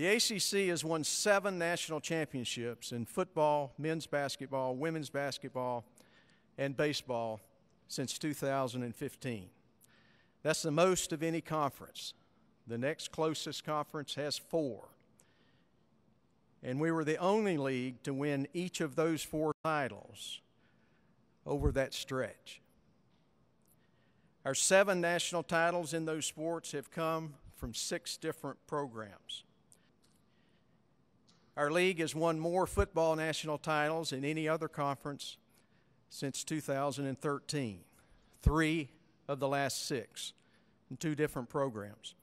The ACC has won 7 national championships in football, men's basketball, women's basketball, and baseball since 2015. That's the most of any conference. The next closest conference has 4. And we were the only league to win each of those 4 titles over that stretch. Our 7 national titles in those sports have come from 6 different programs. Our league has won more football national titles than any other conference since 2013, 3 of the last 6 in 2 different programs,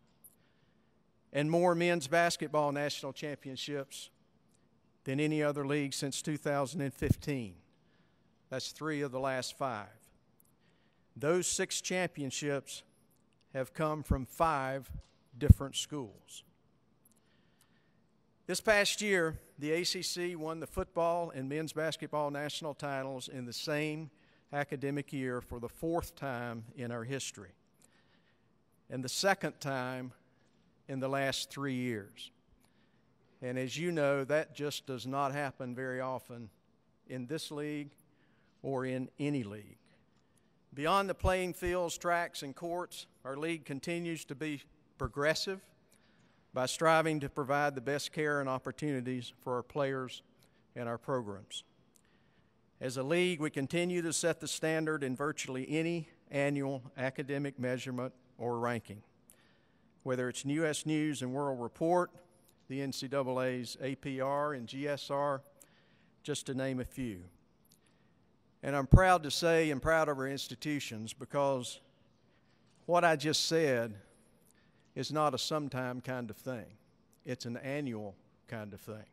and more men's basketball national championships than any other league since 2015. That's 3 of the last 5. Those 6 championships have come from 5 different schools. This past year, the ACC won the football and men's basketball national titles in the same academic year for the 4th time in our history, and the 2nd time in the last 3 years. And as you know, that just does not happen very often in this league or in any league. Beyond the playing fields, tracks, and courts, our league continues to be progressive by striving to provide the best care and opportunities for our players and our programs. As a league, we continue to set the standard in virtually any annual academic measurement or ranking, whether it's U.S. News and World Report, the NCAA's APR and GSR, just to name a few. And I'm proud to say and proud of our institutions, because what I just said is not a sometime kind of thing. It's an annual kind of thing.